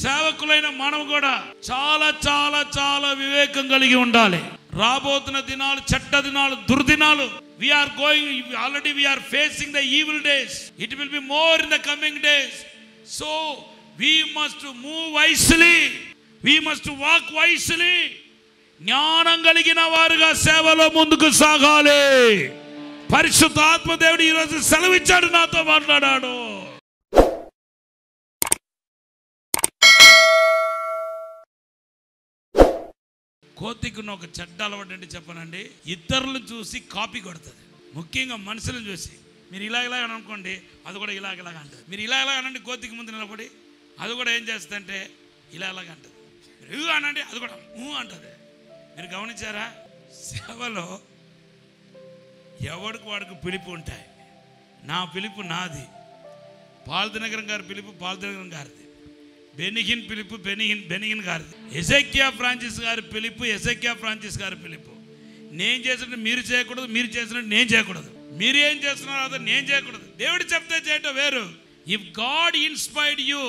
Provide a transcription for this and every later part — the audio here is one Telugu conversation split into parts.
సేవకులైన మనం కూడా చాలా చాలా చాలా వివేకం కలిగి ఉండాలి. రాబోతున్న దినాలు చెడ్డ దినాలు దుర్దినాలు. We are going, already we are facing the evil days. It will be more in the coming days. So we must move wisely. We must walk wisely. జ్ఞానం కలిగిన వారుగా సేవలో ముందుకు సాగాలి. పరిశుద్ధాత్మ దేవుడు ఈ రోజు సెలవిచ్చాడు, నాతో మాట్లాడాడు. కోతికున్న ఒక చెడ్డ అలవాటు అంటే చెప్పనండి, ఇతరులను చూసి కాపీ కొడుతుంది. ముఖ్యంగా మనుషులను చూసి మీరు ఇలా ఇలాగ అనుకోండి, అది కూడా ఇలాగ ఇలాగ అంటుంది. మీరు ఇలా ఇలాగ అనండి, కోతికి ముందు నిలబడి అది కూడా ఏం చేస్తుందంటే ఇలా ఇలాగ అంటుంది. మీరు అనండి, అది కూడా అంటుంది. మీరు గమనించారా? సేవలో ఎవరికి వాడికి పిలుపు ఉంటాయి. నా పిలుపు నాది, పాల్దినగరం గారి పిలుపు పాల్దినగరం గారిది, బెనిహిన్ పిలుపు బెనిహిన్ గారిది, ఎజెకియా ఫ్రాన్సిస్ గారి పిలుపు ఎజెకియా ఫ్రాన్సిస్ గారి పిలుపు. నేను చేసినట్టు మీరు చేయకూడదు, మీరు చేసినట్టు నేను చేయకూడదు, మీరు ఏం చేస్తున్నారో అదే నేను చేయకూడదు. దేవుడు చెప్తే చేయటం వేరు. If God inspired you,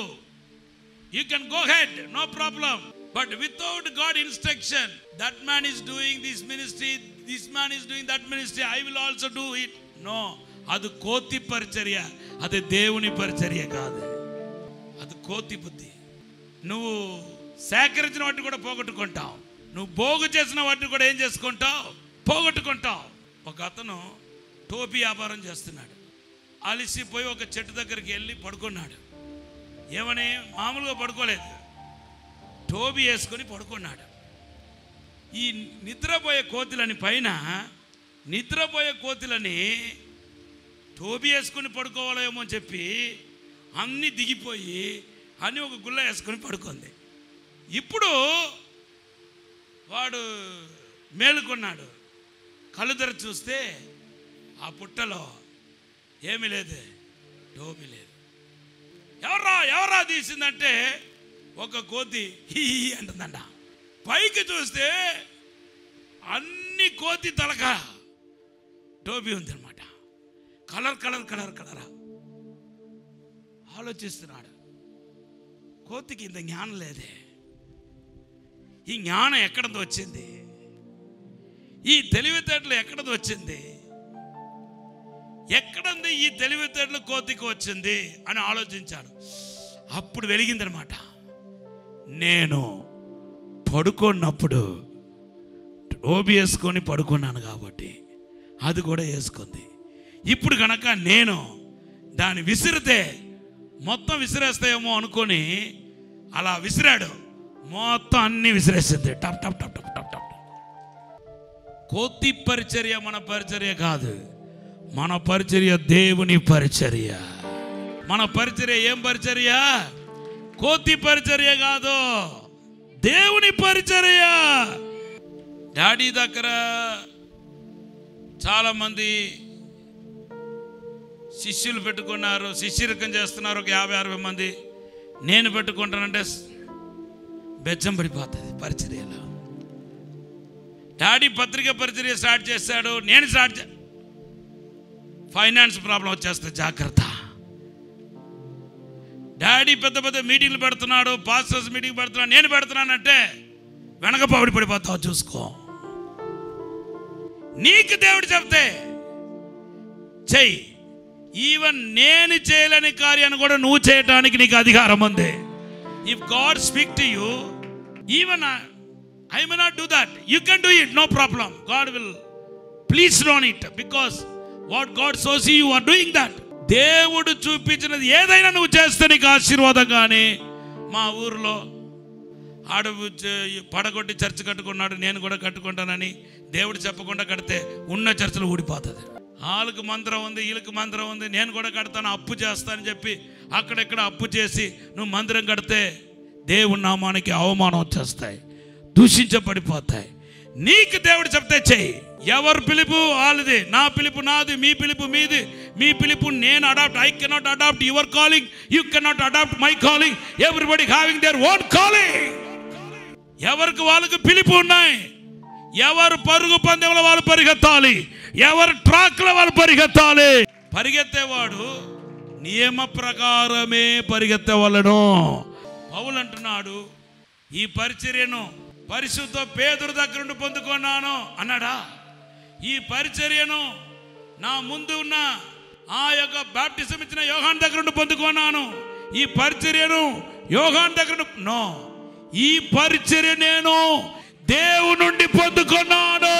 you can go head, no problem. But without God instruction, that man is doing this ministry, this man is doing that ministry, I will also do it. No, అది కోతి పరిచర్య, అది దేవుని పరిచర్య కాదు. అది కోతి బుద్ధి. నువ్వు సేకరించిన వాటిని కూడా పోగొట్టుకుంటావు, నువ్వు పోగు చేసిన వాటిని కూడా ఏం చేసుకుంటావు, పోగొట్టుకుంటావు. ఒక అతను టోపీ వ్యాపారం చేస్తున్నాడు. అలిసిపోయి ఒక చెట్టు దగ్గరికి వెళ్ళి పడుకున్నాడు. ఏమని? మామూలుగా పడుకోలేదు, టోపీ వేసుకొని పడుకున్నాడు. ఈ నిద్రపోయే కోతులని పైన నిద్రపోయే కోతులని టోపీ వేసుకొని పడుకోవాలేమో అని చెప్పి అన్నీ దిగిపోయి అని ఒక గుల్ల వేసుకొని పడుకుంది. ఇప్పుడు వాడు మేలుకున్నాడు. కళ్ళు తెర చూస్తే ఆ పుట్టలో ఏమీ లేదు, టోపీ లేదు. ఎవరా తీసిందంటే ఒక కోతి హీ అంటుందంట. పైకి చూస్తే అన్ని కోతి తలక టోపీ ఉందన్నమాట. కలర్ ఆలోచిస్తున్నాడు. కోతికి ఇంత జ్ఞానం లేదే, ఈ జ్ఞానం ఎక్కడది వచ్చింది, ఈ తెలివితేటలు ఎక్కడది వచ్చింది, ఎక్కడంది ఈ తెలివితేటలు కోతికి వచ్చింది అని ఆలోచించాడు. అప్పుడు వెలిగిందనమాట, నేను పడుకున్నప్పుడు టోపీ వేసుకొని పడుకున్నాను కాబట్టి అది కూడా వేసుకుంది. ఇప్పుడు కనుక నేను దాన్ని విసిరితే మొత్తం విసిరేస్తాయేమో అనుకొని అలా విసిరాడు. మొత్తం అన్ని విసిరేస్తుంది. టప్ టప్ టప్ టప్ టప్ టప్. కోతి పరిచర్య మన పరిచర్య కాదు. మన పరిచర్య దేవుని పరిచర్య. మన పరిచర్య ఏం పరిచర్య? కోతి పరిచర్య కాదు, దేవుని పరిచర్య. డాడీ దగ్గర చాలామంది శిష్యులు పెట్టుకున్నారు, శిష్యరికం చేస్తున్నారు. ఒక 50-60 మంది. నేను పెట్టుకుంటానంటే బెచ్చం పడిపోతుంది పరిచర్యలో. డాడీ పత్రిక పరిచర్య స్టార్ట్ చేశాడు, నేను ఫైనాన్స్ ప్రాబ్లం వచ్చేస్తుంది, జాగ్రత్త. డాడీ పెద్ద పెద్ద మీటింగ్లు పెడుతున్నాడు, పాస్టర్స్ మీటింగ్ పెడుతున్నాడు, నేను పెడుతున్నానంటే వెనకపాబడి పడిపోతావు, చూసుకో. నీకు దేవుడు చెప్తే చెయ్యి. ఈవెన్ నేను చేయలేని కార్యాన్ని కూడా నువ్వు చేయటానికి నీకు అధికారం ఉంది. If God speak to you, even I may not do that, you can do it, no problem. God will please don't it, because what God shows you are doing that. దేవుడు చూపించినది ఏదైనా నువ్వు చేస్తే నీకు ఆశీర్వాదం. కానీ మా ఊర్లో అడవి పడగొట్టి చర్చ్ కట్టుకున్నాడు, నేను కూడా కట్టుకుంటానని దేవుడు చెప్పకుండా కడితే ఉన్న చర్చలు ఊడిపోతుంది. వాళ్ళకి మంత్రం ఉంది, వీళ్ళకి మంత్రం ఉంది, నేను కూడా కడతాను, అప్పు చేస్తానని చెప్పి అక్కడెక్కడ అప్పు చేసి నువ్వు మందిరం కడితే దేవుని నామానికి అవమానం వచ్చేస్తాయి, దూషించబడిపోతాయి. నీకు దేవుడు చెప్తే చెయ్యి. ఎవరు పిలుపు వాళ్ళది, నా పిలుపు నాది, మీ పిలుపు మీది. మీ పిలుపు నేను adapt, I cannot adapt your calling, you cannot adapt my calling. Everybody having their own calling. ఎవరికి వాళ్ళకి పిలుపు ఉన్నాయి. ఎవరు పరుగు పందెంలో వాళ్ళు పరిగెత్తాలి, ఎవరు ట్రాక్లో వాళ్ళు పరిగెత్తాలి. పరిగెత్తేవాడు నియమ ప్రకారమే పరిగెత్తవలను. పౌలు అంటున్నాడు ఈ పరిచర్యను పరిశుద్ధ పేతురు దగ్గర నుండి పొందుకున్నాను అన్నాడా? ఈ పరిచర్యను నా ముందు ఉన్న ఆ యొక్క బాప్టిజం ఇచ్చిన యోహాను దగ్గర నుండి పొందుకున్నాను, ఈ పరిచర్యను యోహాను దగ్గర నో, ఈ పరిచర్య నేను దేవుని నుండి పొందుకున్నాను.